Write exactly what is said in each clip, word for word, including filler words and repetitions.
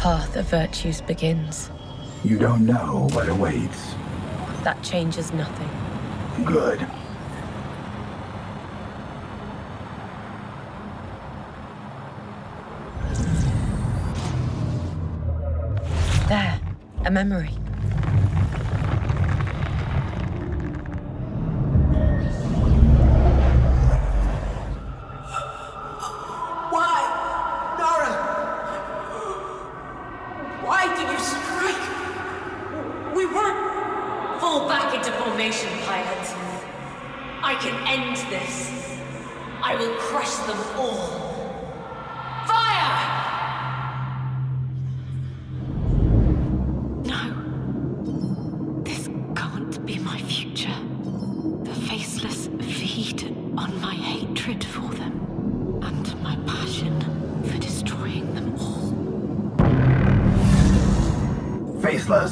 path of virtues begins. You don't know what awaits. That changes nothing. Good. There, a memory.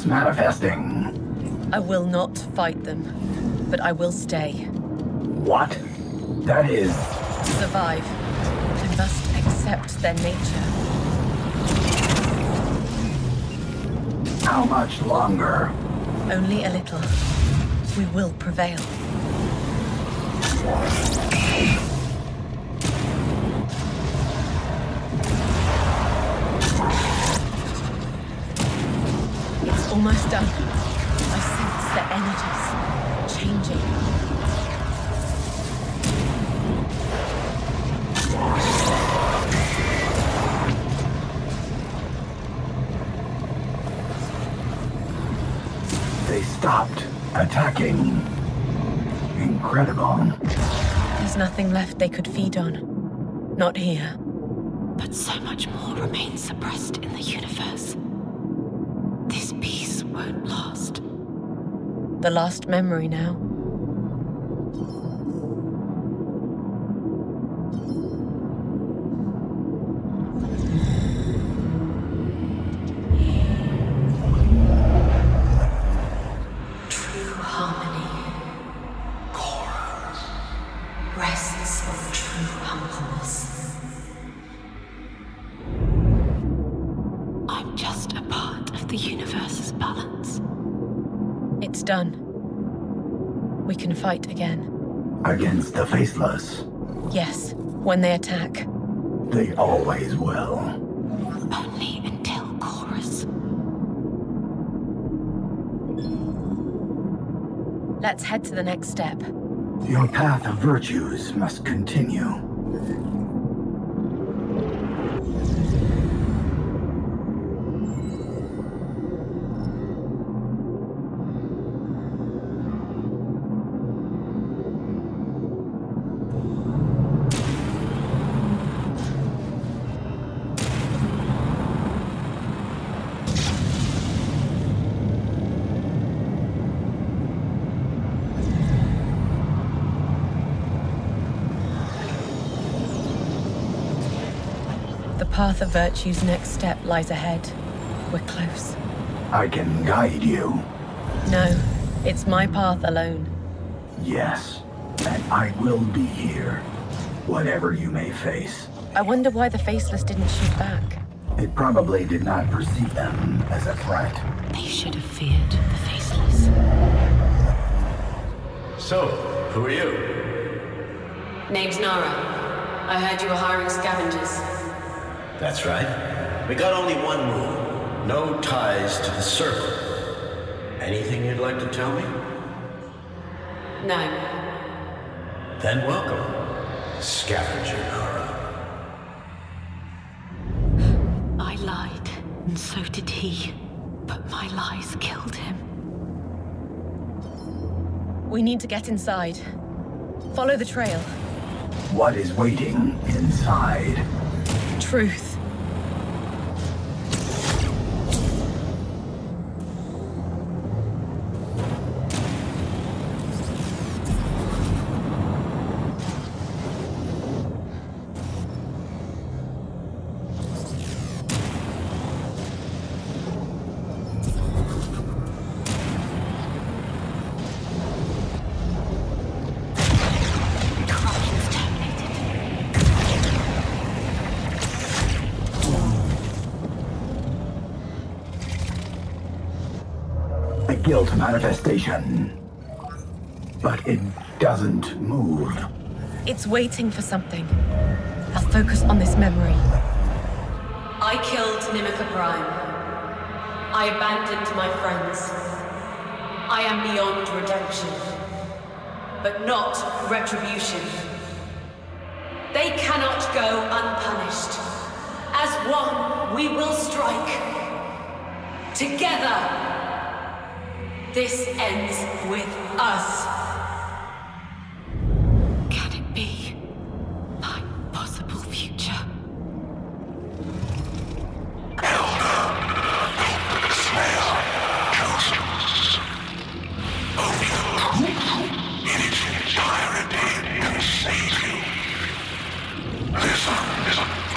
Manifesting. I will not fight them, but I will stay. What? That is... To survive, I must accept their nature. How much longer? Only a little. We will prevail. Almost done. I sense the energies changing. They stopped attacking. Incredible. There's nothing left they could feed on. Not here. But so much more remains suppressed in the universe. This peace won't last. The last memory now. True harmony. Chorus rests on true humbleness. The universe's balance. It's done. We can fight again. Against the Faceless? Yes, when they attack. They always will. Only until Chorus. Let's head to the next step. Your path of virtues must continue. The path of virtue's next step lies ahead. We're close. I can guide you. No, it's my path alone. Yes, and I will be here, whatever you may face. I wonder why the Faceless didn't shoot back. It probably did not perceive them as a threat. They should have feared the Faceless. So, who are you? Name's Nara. I heard you were hiring scavengers. That's right. We got only one rule. No ties to the circle. Anything you'd like to tell me? No. Then welcome, Scavenger Nara. I lied, and so did he. But my lies killed him. We need to get inside. Follow the trail. What is waiting inside? Truth. a guilt manifestation. But it doesn't move. It's waiting for something. I'll focus on this memory. I killed Nimika Prime. I abandoned my friends. I am beyond redemption, but not retribution. They cannot go unpunished. As one, we will strike. Together. This ends with us. Can it be my possible future? Elder, smell, justice. Only in its entirety can save you. Listen,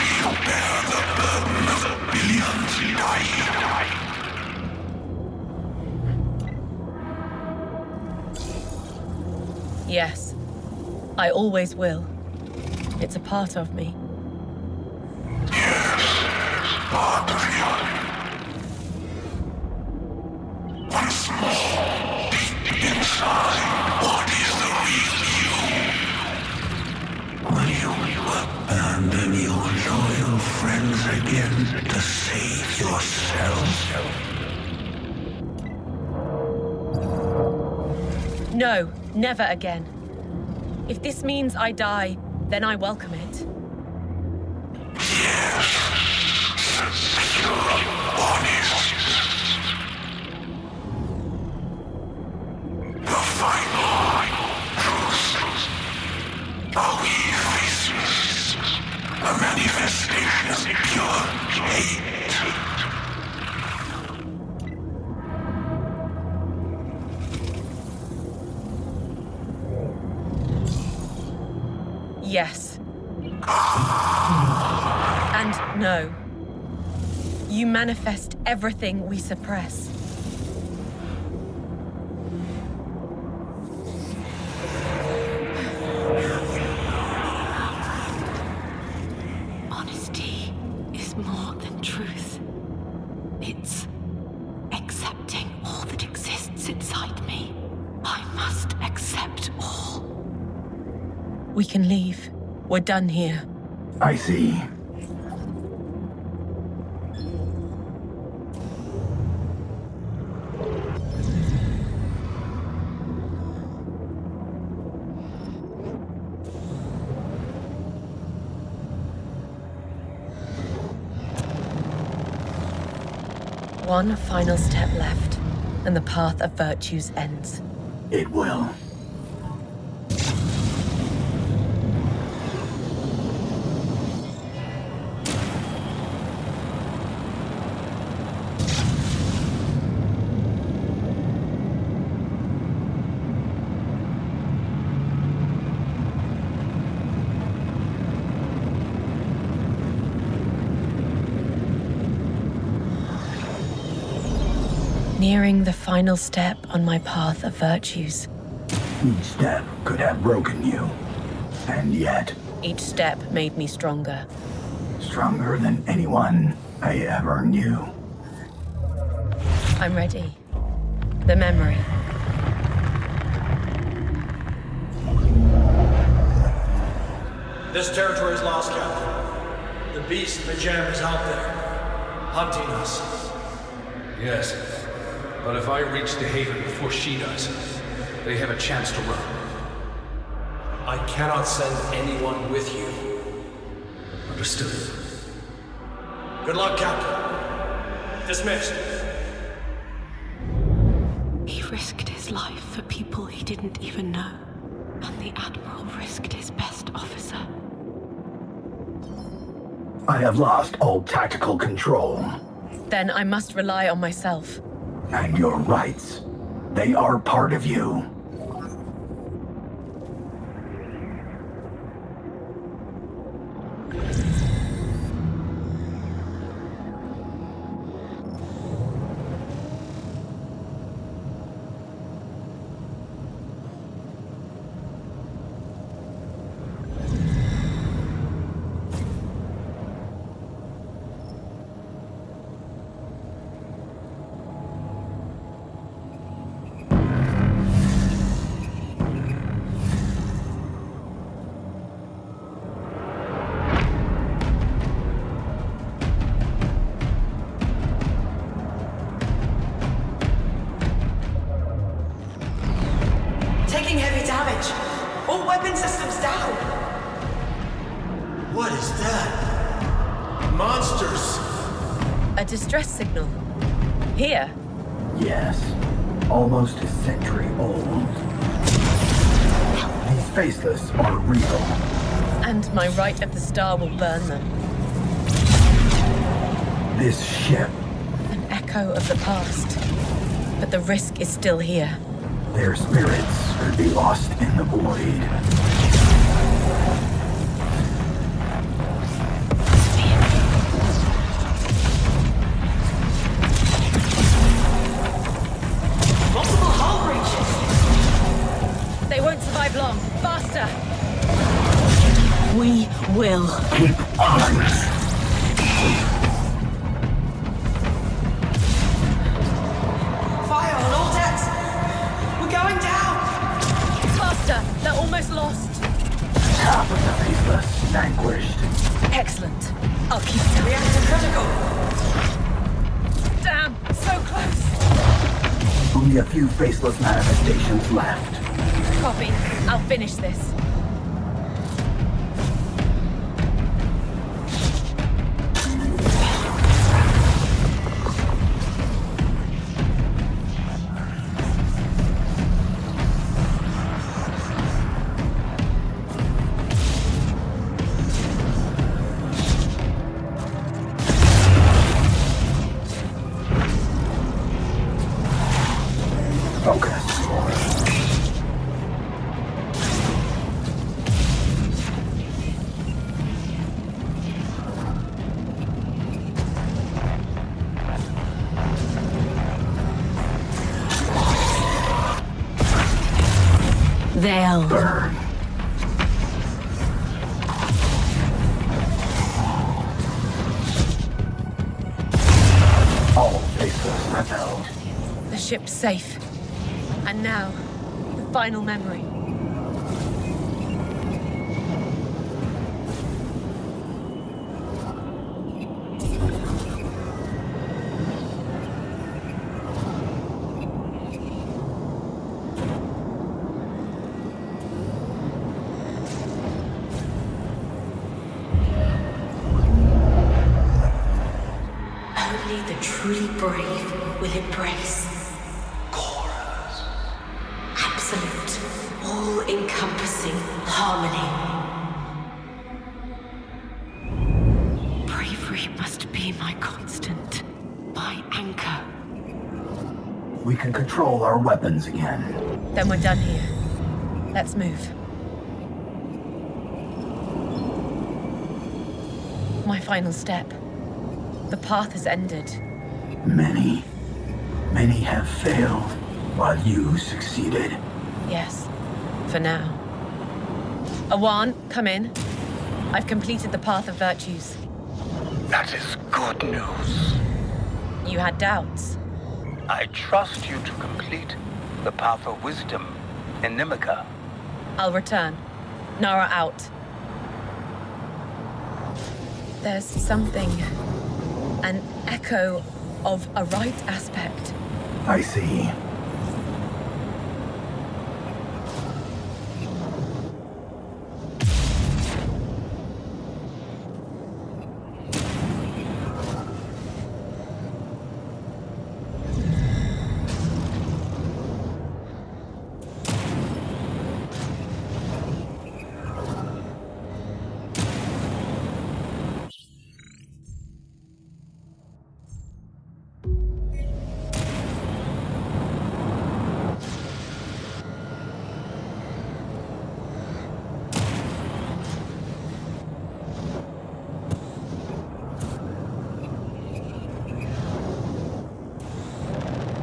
you bear the burden of billions dying. Yes, I always will. It's a part of me. Yes, part of you. Once more, deep inside, what is the real you? Will you abandon your loyal friends again to save yourself? No. Never again. If this means I die, then I welcome it. Yes. Secure, honest. The final truth. Our faces. A manifestation of pure hate. Yes. And no. You manifest everything we suppress. Honesty is more than truth. It's accepting all that exists inside me. I must accept all. We can leave. We're done here. I see. One final step left, and the path of virtues ends. It will. Nearing the final step on my path of virtues. Each step could have broken you, and yet... Each step made me stronger. Stronger than anyone I ever knew. I'm ready. The memory. This territory is lost, Captain. The beast in the jam is out there, hunting us. Yes. But if I reach the Haven before she does, they have a chance to run. I cannot send anyone with you. Understood. Good luck, Captain. Dismissed. He risked his life for people he didn't even know. And the Admiral risked his best officer. I have lost all tactical control. Then I must rely on myself. And your rights, they are part of you. All weapon systems down! What is that? Monsters! A distress signal. Here? Yes. Almost a century old. These Faceless are real. And my right at the star will burn them. This ship. An echo of the past. But the risk is still here. Their spirits could be lost in the void. Will keep on. Fire on all decks. We're going down. Faster. They're almost lost. Half of the faceless vanquished. Excellent. I'll keep the reactor critical. Damn. So close. Only a few faceless manifestations left. Copy. I'll finish this. They'll burn. All faceless repelled. The ship's safe. And now, the final memory. The truly brave will embrace Chorus. Absolute, all-encompassing harmony. Bravery must be my constant, my anchor. We can control our weapons again. Then we're done here. Let's move. My final step. The path has ended. Many, many have failed, while you succeeded. Yes, for now. Awan, come in. I've completed the path of virtues. That is good news. You had doubts. I trust you to complete the path of wisdom in Nimika. I'll return. Nara out. There's something. An echo of a right aspect. I see.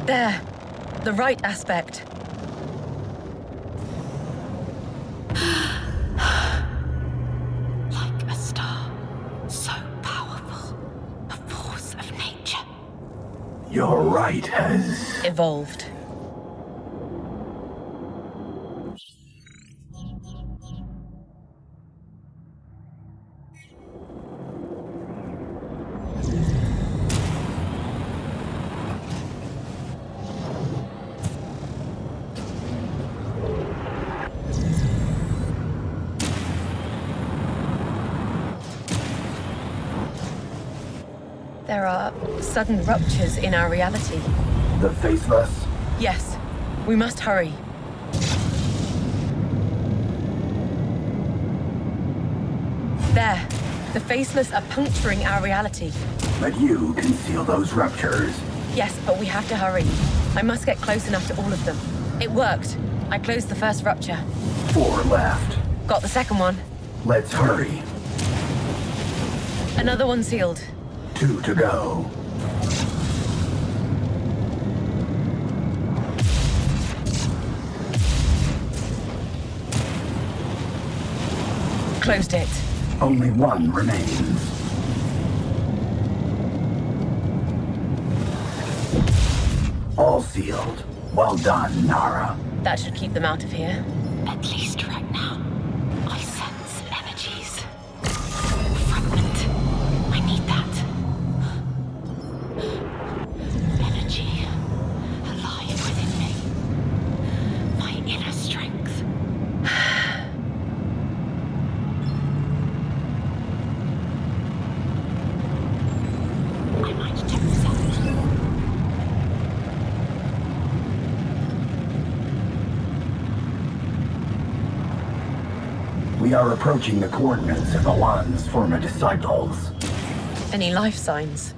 There, the right aspect. Like a star, so powerful, a force of nature. Your right has evolved. There are sudden ruptures in our reality. The Faceless? Yes. We must hurry. There. The Faceless are puncturing our reality. But you can seal those ruptures. Yes, but we have to hurry. I must get close enough to all of them. It worked. I closed the first rupture. Four left. Got the second one. Let's hurry. Another one sealed. Two to go. Closed it. Only one remains. All sealed. Well done, Nara. That should keep them out of here. At least right now. I sense energies. Fragment. I need that. Energy. Alive within me. My inner strength. I might take this out. We are approaching the coordinates of Awan's former disciples. Any life signs?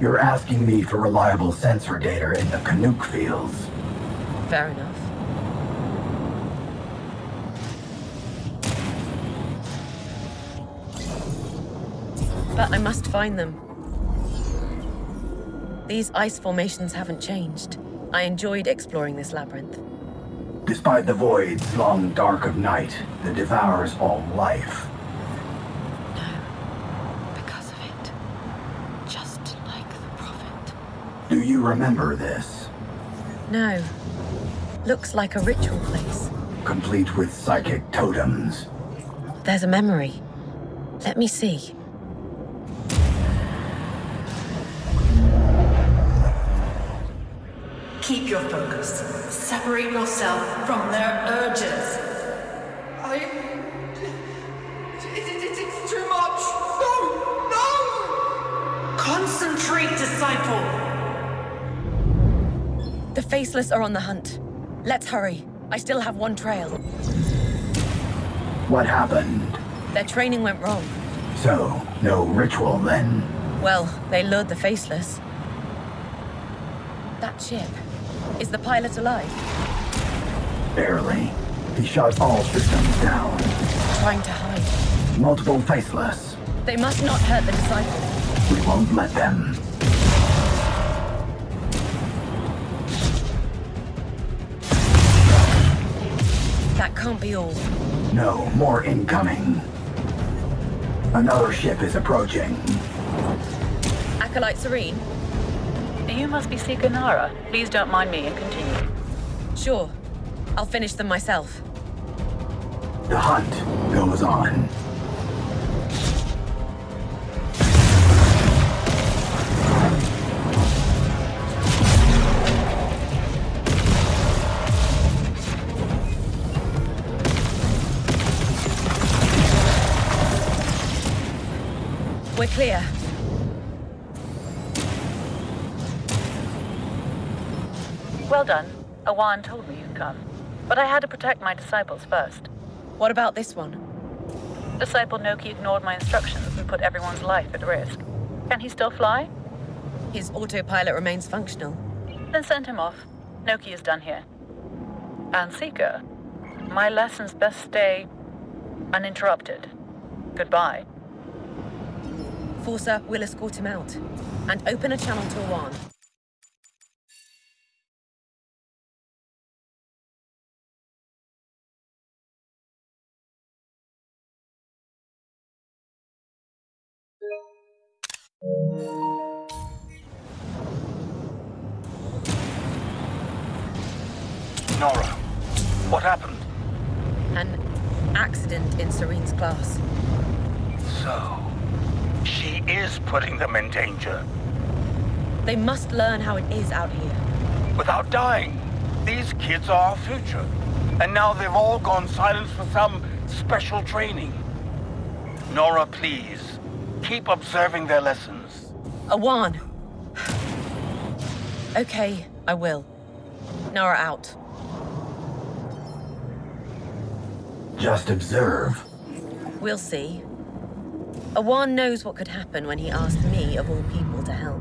You're asking me for reliable sensor data in the Canuk fields. Fair enough. But I must find them. These ice formations haven't changed. I enjoyed exploring this labyrinth. Despite the void's long dark of night, that devours all life. No, because of it. Just like the Prophet. Do you remember this? No. Looks like a ritual place. Complete with psychic totems. There's a memory. Let me see. Keep your focus. Separate yourself from their urges. I... It, it, it, it's too much. No! No! Concentrate, disciple! The Faceless are on the hunt. Let's hurry. I still have one trail. What happened? Their training went wrong. So, no ritual then? Well, they lured the Faceless. That ship... Is the pilot alive? Barely. He shot all systems down. Trying to hide. Multiple Faceless. They must not hurt the disciple. We won't let them. That can't be all. No, more incoming. Another ship is approaching. Acolyte Cerene? You must be Seeker Nara. Please don't mind me and continue. Sure. I'll finish them myself. The hunt goes on. We're clear. Well done. Awan told me you'd come. But I had to protect my disciples first. What about this one? Disciple Noki ignored my instructions and put everyone's life at risk. Can he still fly? His autopilot remains functional. Then send him off. Noki is done here. And Seeker, my lessons best stay uninterrupted. Goodbye. Forcer will escort him out. And open a channel to Awan. Nara, what happened? An accident in Serene's class. So, she is putting them in danger. They must learn how it is out here. Without dying. These kids are our future. And now they've all gone silent for some special training. Nara, please. Keep observing their lessons. Awan! Okay, I will. Nara out. Just observe. We'll see. Awan knows what could happen when he asked me, of all people, to help.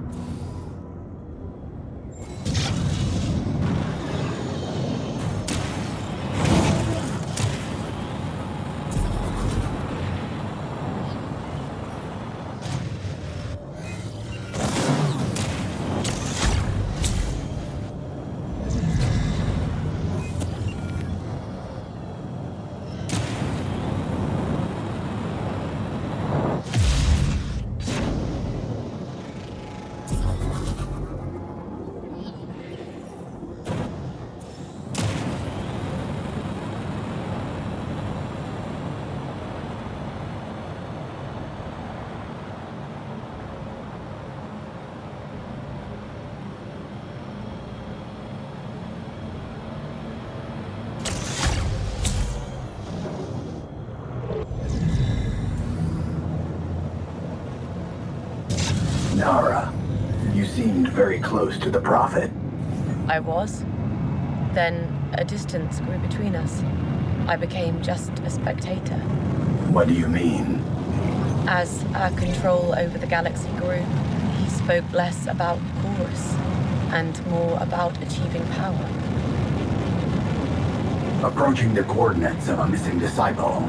Nara, you seemed very close to the Prophet. I was. Then a distance grew between us. I became just a spectator. What do you mean? As our control over the galaxy grew, he spoke less about Chorus and more about achieving power. Approaching the coordinates of a missing disciple.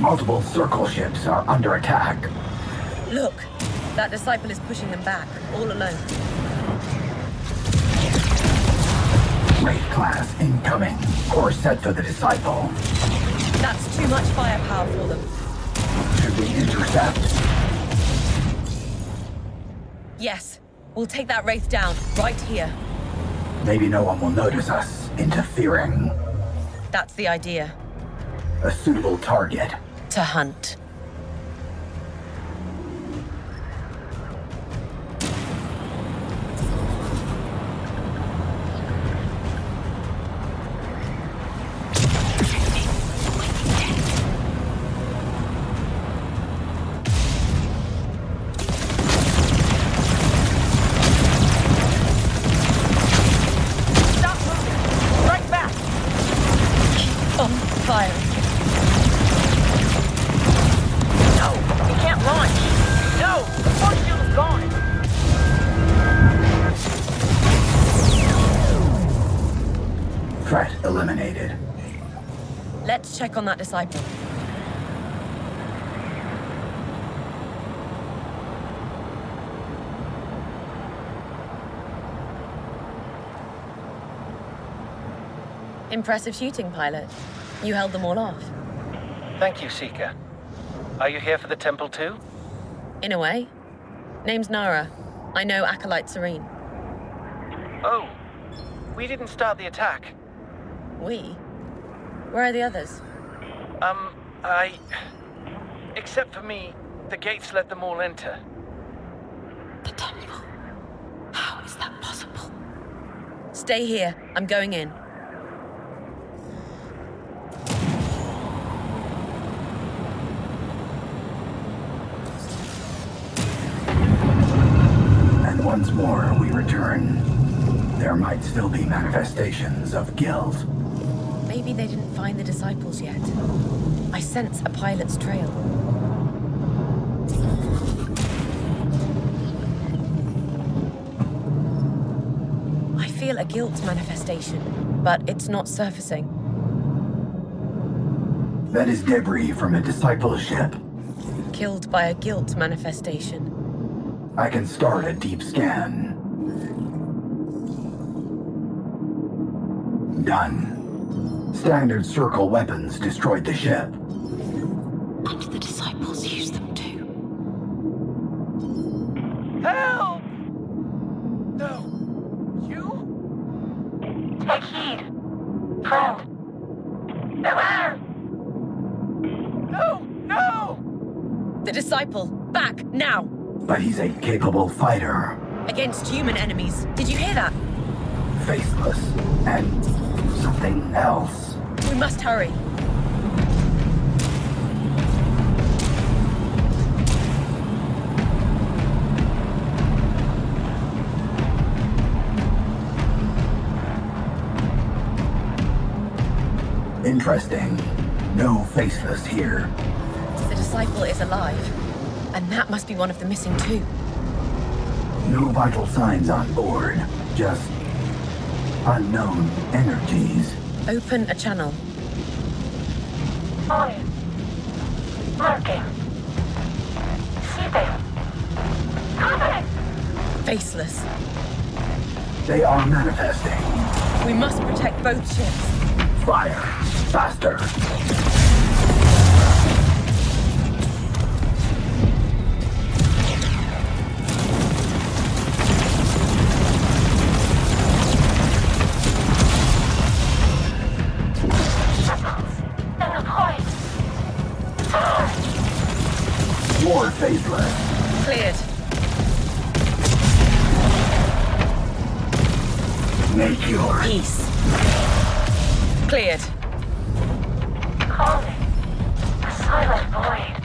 Multiple circle ships are under attack. Look! That disciple is pushing them back, all alone. Wraith class incoming. Course set for the disciple. That's too much firepower for them. Should we intercept? Yes. We'll take that Wraith down, right here. Maybe no one will notice us interfering. That's the idea. A suitable target. To hunt. Check on that disciple. Impressive shooting, pilot. You held them all off. Thank you, Seeker. Are you here for the temple too? In a way. Name's Nara. I know Acolyte Cerene. Oh. We didn't start the attack. We? Where are the others? Um, I... Except for me, the gates let them all enter. The temple? How is that possible? Stay here. I'm going in. And once more we return. There might still be manifestations of guilt. Maybe they didn't find the disciples yet. I sense a pilot's trail. I feel a guilt manifestation, but it's not surfacing. That is debris from a discipleship. Killed by a guilt manifestation. I can start a deep scan. Done. Standard circle weapons destroyed the ship. And the disciples used them too. Help! No. You? Take heed. Proud. Beware! No! No! The disciple. Back, now! But he's a capable fighter. Against human enemies. Did you hear that? Faceless and something else. We must hurry. Interesting. No Faceless here. The Disciple is alive, and that must be one of the missing two. No vital signs on board, just unknown energies. Open a channel. On. Marking. Seating. Cover. Faceless. They are manifesting. We must protect both ships. Fire. Faster. Faceless. Cleared. Make your peace. Cleared. Calling. A silent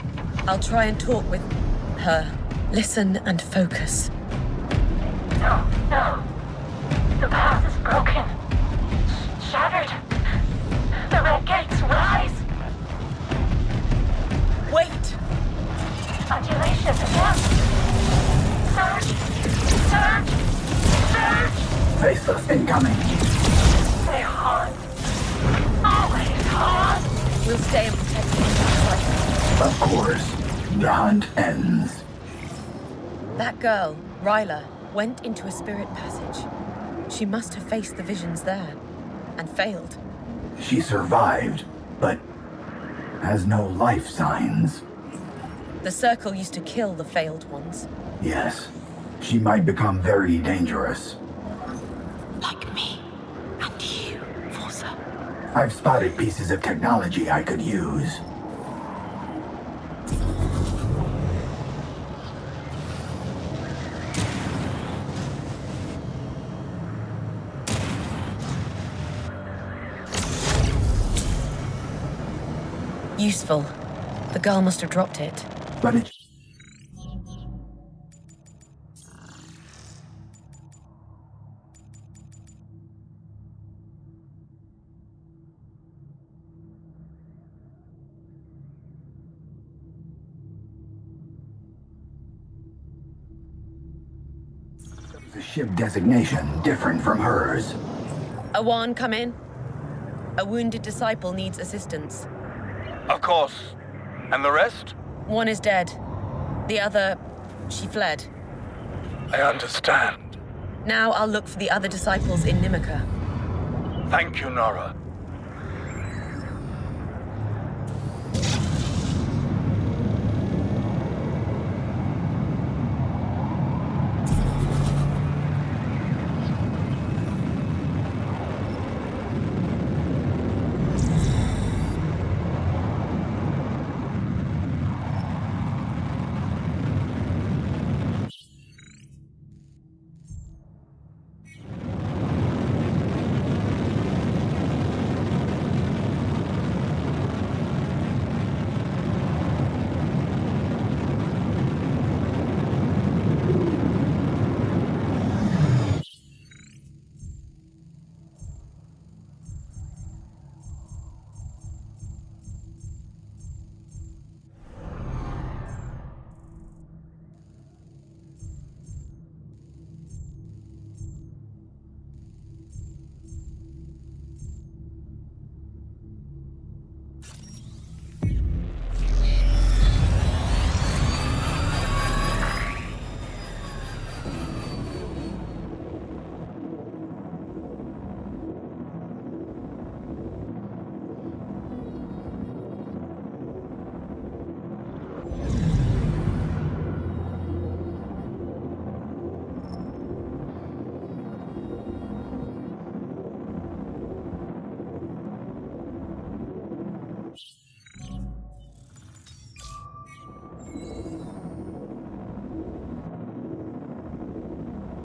void. I'll try and talk with her. Listen and focus. No, no. The path is broken. Sh shattered. The red gates rise. Wait. Modulation again. Surge! Surge! Surge! Faceless incoming. They're hard. Always hard. We'll stay and protect you. Of course. The hunt ends. That girl, Ryla, went into a spirit passage. She must have faced the visions there. And failed. She survived, but has no life signs. The Circle used to kill the failed ones. Yes. She might become very dangerous. Like me. And you, Forza. I've spotted pieces of technology I could use. Useful. The girl must have dropped it. But it... the ship designation different from hers. Awan, come in. A wounded disciple needs assistance. Of course. And the rest? One is dead. The other... she fled. I understand. Now I'll look for the other disciples in Nimika. Thank you, Nara.